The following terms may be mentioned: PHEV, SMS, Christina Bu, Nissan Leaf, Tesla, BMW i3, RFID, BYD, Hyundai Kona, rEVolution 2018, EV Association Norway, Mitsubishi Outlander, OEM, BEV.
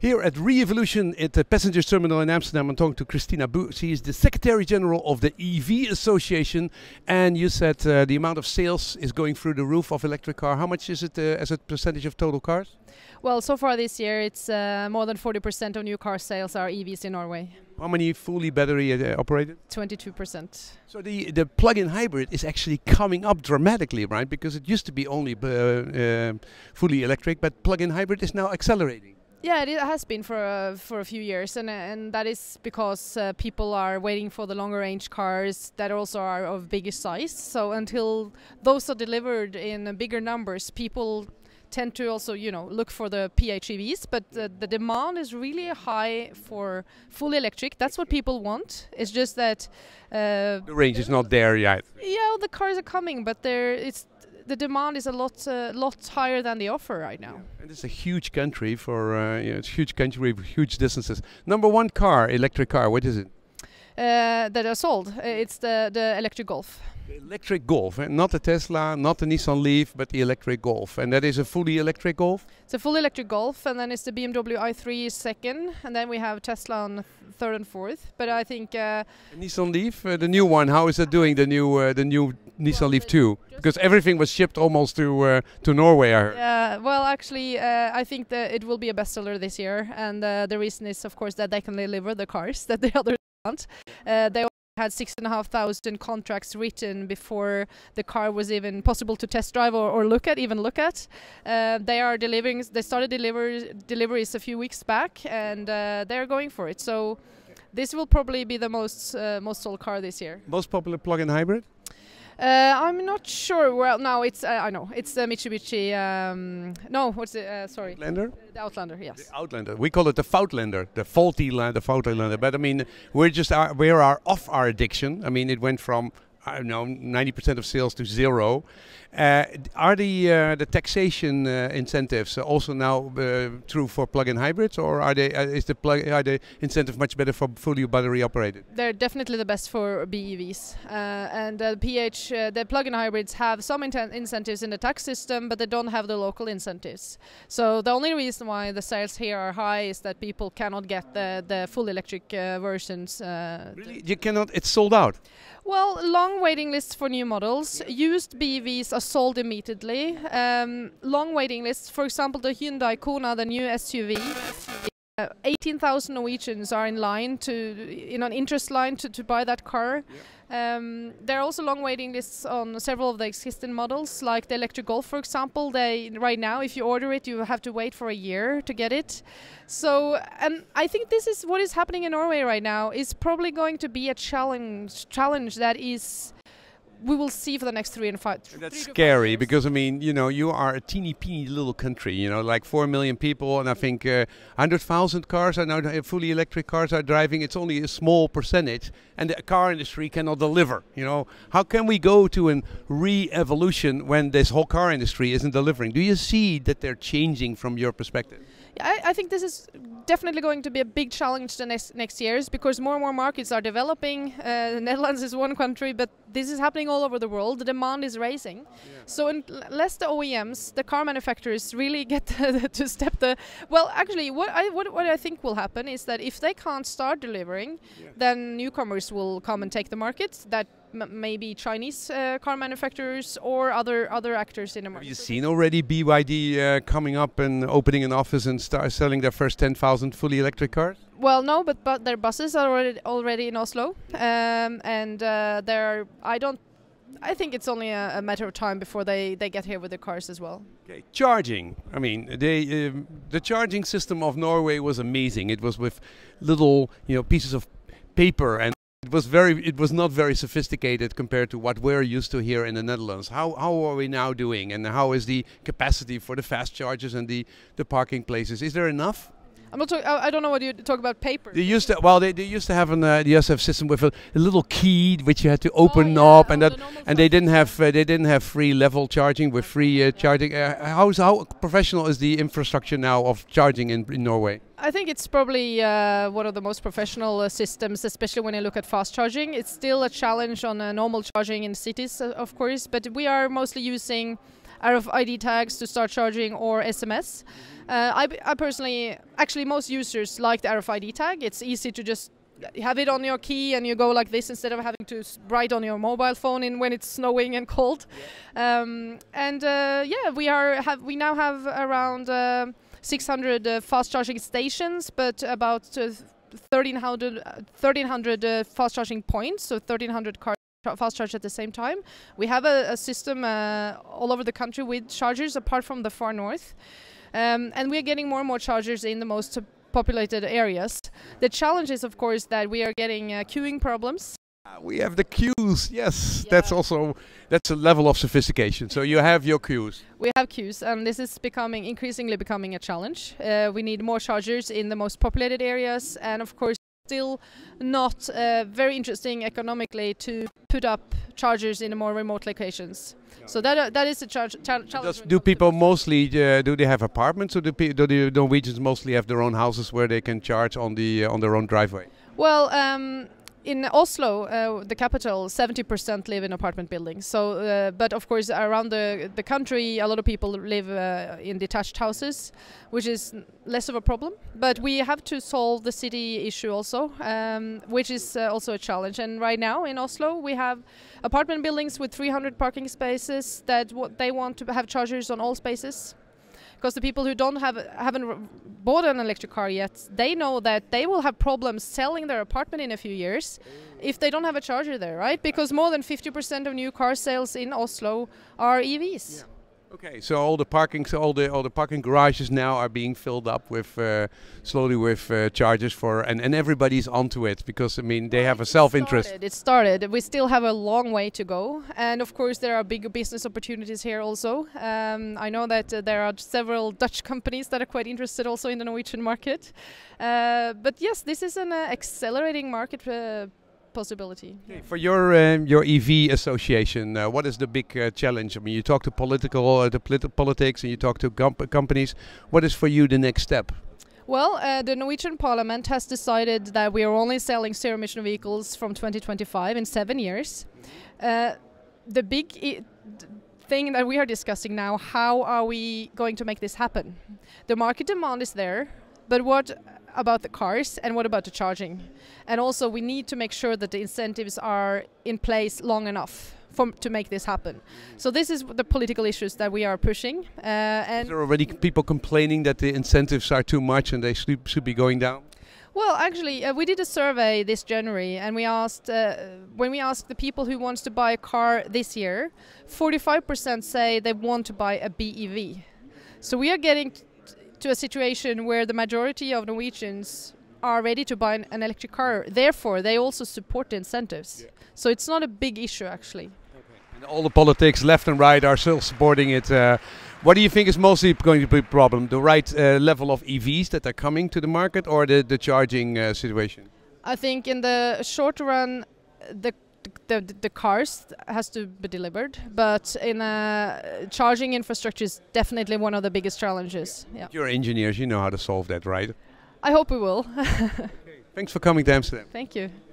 Here at Re-Evolution at the Passengers Terminal in Amsterdam, I'm talking to Christina Bu. She is the Secretary General of the EV Association. And you said the amount of sales is going through the roof of electric car. How much is it as a percentage of total cars? Well, so far this year, it's more than 40% of new car sales are EVs in Norway. How many fully battery operated? 22%. So the plug-in hybrid is actually coming up dramatically, right? Because it used to be only fully electric, but plug-in hybrid is now accelerating. Yeah, it has been for a few years, and that is because people are waiting for the longer range cars that also are of bigger size. So until those are delivered in bigger numbers, people tend to also, you know, look for the PHEVs. But the demand is really high for full electric. That's what people want. It's just that the range is not there yet. Yeah, the cars are coming, but the demand is a lot higher than the offer right now. Yeah. And it's a huge country for it's a huge country with huge distances. Number one car, electric car, what is it? That are sold. It's the electric Golf. The electric Golf, not the Tesla, not the Nissan Leaf, but the electric Golf. And that is a fully electric Golf? It's a full electric Golf, and then it's the BMW i3 second, and then we have Tesla on third and fourth. But I think Nissan Leaf, the new one, how is it doing, the new Nissan Leaf 2? Because everything was shipped almost to Norway, I heard. Yeah, well, actually, I think that it will be a bestseller this year, and the reason is, of course, that they can deliver the cars that the others can't. They had 6,500 contracts written before the car was even possible to test drive or look at. They are delivering. They started deliveries a few weeks back, and they are going for it. So this will probably be the most sold car this year. Most popular plug-in hybrid. I'm not sure. Well, no, it's I know it's the Mitsubishi. No, what's it? Sorry, Outlander. The Outlander, yes. The Outlander. We call it the Faultlander, the faulty line, the Faultlander. But I mean, we're just we are off our addiction. I mean, it went from, I don't know, 90% of sales to zero. Are the taxation incentives also now true for plug-in hybrids, or are they is the incentive much better for fully battery operated? They're definitely the best for BEVs, and the plug-in hybrids have some incentives in the tax system, but they don't have the local incentives. So the only reason why the sales here are high is that people cannot get the full electric versions. Really, you cannot. It's sold out. Well, long waiting lists for new models. Used BEVs are sold immediately. Long waiting lists, for example, the Hyundai Kona, the new SUV. 18,000 Norwegians are in line in an interest line to buy that car. Yeah. There are also long waiting lists on several of the existing models, like the electric Golf, for example. Right now, if you order it, you have to wait for a year to get it. So, and I think this is what is happening in Norway right now. It's probably going to be a challenge that is. We will see for the next 3 and 5. That's scary because, I mean, you know, you are a teeny little country, you know, like 4 million people, and I think 100,000 cars are now fully electric cars are driving. It's only a small percentage, and the car industry cannot deliver. You know, how can we go to a re-evolution when this whole car industry isn't delivering? Do you see that they're changing from your perspective? I think this is definitely going to be a big challenge the next years, because more and more markets are developing. The Netherlands is one country, but this is happening all over the world. The demand is rising. Yeah. So unless the OEMs, the car manufacturers, really get to step the... Well, actually, what I think will happen is that if they can't start delivering, yeah, then newcomers will come and take the market. That maybe Chinese car manufacturers or other actors in the market. Have you seen already BYD coming up and opening an office and selling their first 10,000 fully electric cars? Well, no, but their buses are already in Oslo, and I think it's only a matter of time before they get here with the cars as well. Okay, charging. I mean, the charging system of Norway was amazing. It was with little, you know, pieces of paper, and it was not very sophisticated compared to what we're used to here in the Netherlands. How are we now doing, and how is the capacity for the fast chargers and the parking places? Is there enough? I'm not. I don't know what you talk about. Paper. They used to. Well, they used to have a system with a little key which you had to open up, and they didn't have free level charging with free charging. How professional is the infrastructure now of charging in Norway? I think it's probably one of the most professional systems, especially when you look at fast charging. It's still a challenge on normal charging in cities, of course, but we are mostly using RFID tags to start charging or SMS. I personally, actually most users like the RFID tag. It's easy to just have it on your key and you go like this instead of having to write on your mobile phone in when it's snowing and cold. Yeah. Yeah, we now have around 600 fast charging stations, but about 1,300 fast charging points, so 1,300 cars fast charge at the same time. We have a system all over the country with chargers, apart from the far north, and we are getting more and more chargers in the most populated areas. The challenge is, of course, that we are getting queuing problems. We have the queues, yes. Yeah. That's a level of sophistication. So you have your queues. We have queues, and this is increasingly becoming a challenge. We need more chargers in the most populated areas, and of course, still not very interesting economically to put up chargers in more remote locations. No. So that is a challenge. Do people mostly do they have apartments, or do the Norwegians mostly have their own houses where they can charge on their own driveway? Well. In Oslo, the capital, 70% live in apartment buildings. So, but of course, around the country, a lot of people live in detached houses, which is less of a problem. But we have to solve the city issue also, which is also a challenge. And right now in Oslo, we have apartment buildings with 300 parking spaces that they want to have chargers on all spaces. Because the people who haven't bought an electric car yet, they know that they will have problems selling their apartment in a few years if they don't have a charger there, right? Because more than 50% of new car sales in Oslo are EVs. Yeah. Okay, so all the parking garages now are being filled up with slowly with chargers for, and everybody's onto it, because I mean they have a self-interest. It started. We still have a long way to go, and of course there are big business opportunities here also. I know that there are several Dutch companies that are quite interested also in the Norwegian market. But yes, this is an accelerating market possibility. Yeah. For your EV association, what is the big challenge? I mean, you talk to politics and you talk to companies. What is for you the next step? Well, the Norwegian Parliament has decided that we are only selling zero-emission vehicles from 2025 in 7 years. The big thing that we are discussing now, how are we going to make this happen? The market demand is there, but what about the cars and what about the charging? And also we need to make sure that the incentives are in place long enough to make this happen. So this is the political issues that we are pushing. And there are already people complaining that the incentives are too much and they should be going down? Well, actually, we did a survey this January, and we asked, when we asked the people who wants to buy a car this year, 45% say they want to buy a BEV. So we are getting to a situation where the majority of Norwegians are ready to buy an electric car. Therefore, they also support the incentives. Yeah. So it's not a big issue, actually. Okay. And all the politics, left and right, are still supporting it. What do you think is mostly going to be a problem? The right level of EVs that are coming to the market, or the charging situation? I think in the short run, the cars has to be delivered, but in charging infrastructure is definitely one of the biggest challenges. Yeah. Yeah. You're engineers, you know how to solve that, right? I hope we will. Okay. Thanks for coming to Amsterdam. Thank you.